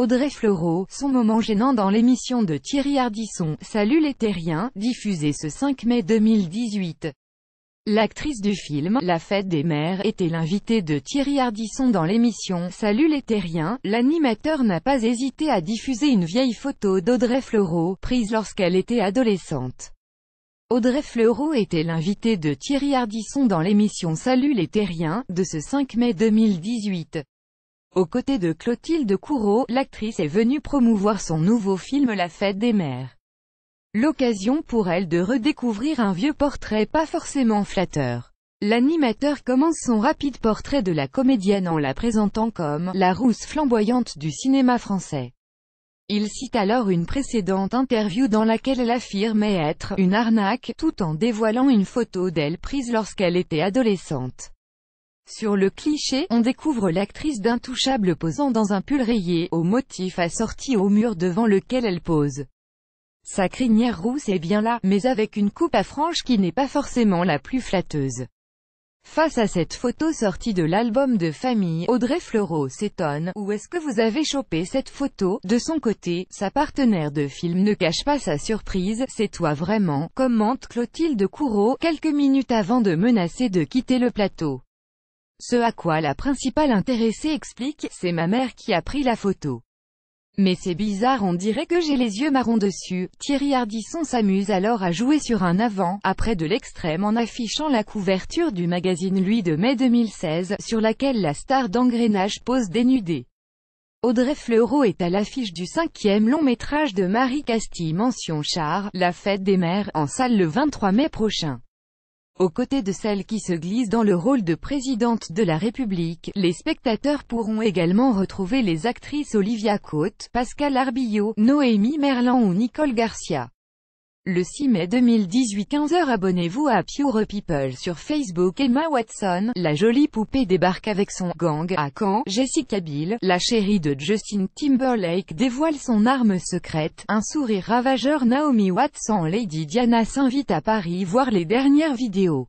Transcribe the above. Audrey Fleurot, son moment gênant dans l'émission de Thierry Ardisson, Salut les Terriens, diffusée ce 5 mai 2018. L'actrice du film La fête des mères était l'invitée de Thierry Ardisson dans l'émission Salut les Terriens. L'animateur n'a pas hésité à diffuser une vieille photo d'Audrey Fleurot, prise lorsqu'elle était adolescente. Audrey Fleurot était l'invitée de Thierry Ardisson dans l'émission Salut les Terriens, de ce 5 mai 2018. Aux côtés de Clotilde Courau, l'actrice est venue promouvoir son nouveau film La fête des mères. L'occasion pour elle de redécouvrir un vieux portrait pas forcément flatteur. L'animateur commence son rapide portrait de la comédienne en la présentant comme « la rousse flamboyante du cinéma français ». Il cite alors une précédente interview dans laquelle elle affirmait être « une arnaque », tout en dévoilant une photo d'elle prise lorsqu'elle était adolescente. Sur le cliché, on découvre l'actrice d'intouchable posant dans un pull rayé, au motif assorti au mur devant lequel elle pose. Sa crinière rousse est bien là, mais avec une coupe à franges qui n'est pas forcément la plus flatteuse. Face à cette photo sortie de l'album de famille, Audrey Fleurot s'étonne. Où est-ce que vous avez chopé cette photo? De son côté, sa partenaire de film ne cache pas sa surprise. C'est toi vraiment, commente Clotilde Courau, quelques minutes avant de menacer de quitter le plateau. Ce à quoi la principale intéressée explique, c'est ma mère qui a pris la photo. Mais c'est bizarre, on dirait que j'ai les yeux marrons dessus. Thierry Ardisson s'amuse alors à jouer sur un avant-après de l'extrême en affichant la couverture du magazine Lui de mai 2016, sur laquelle la star d'Engrenage pose dénudée. Audrey Fleurot est à l'affiche du 5e long métrage de Marie Castille Mention Char, La fête des mères, en salle le 23 mai prochain. Aux côtés de celle qui se glisse dans le rôle de présidente de la République, les spectateurs pourront également retrouver les actrices Olivia Côte, Pascale Arbillot, Noémie Merlan ou Nicole Garcia. Le 6 mai 2018 15h, abonnez-vous à Pure People sur Facebook. Emma Watson, la jolie poupée, débarque avec son gang à Caen. Jessica Biel, la chérie de Justin Timberlake, dévoile son arme secrète, un sourire ravageur. Naomi Watts en Lady Diana s'invite à Paris. Voir les dernières vidéos.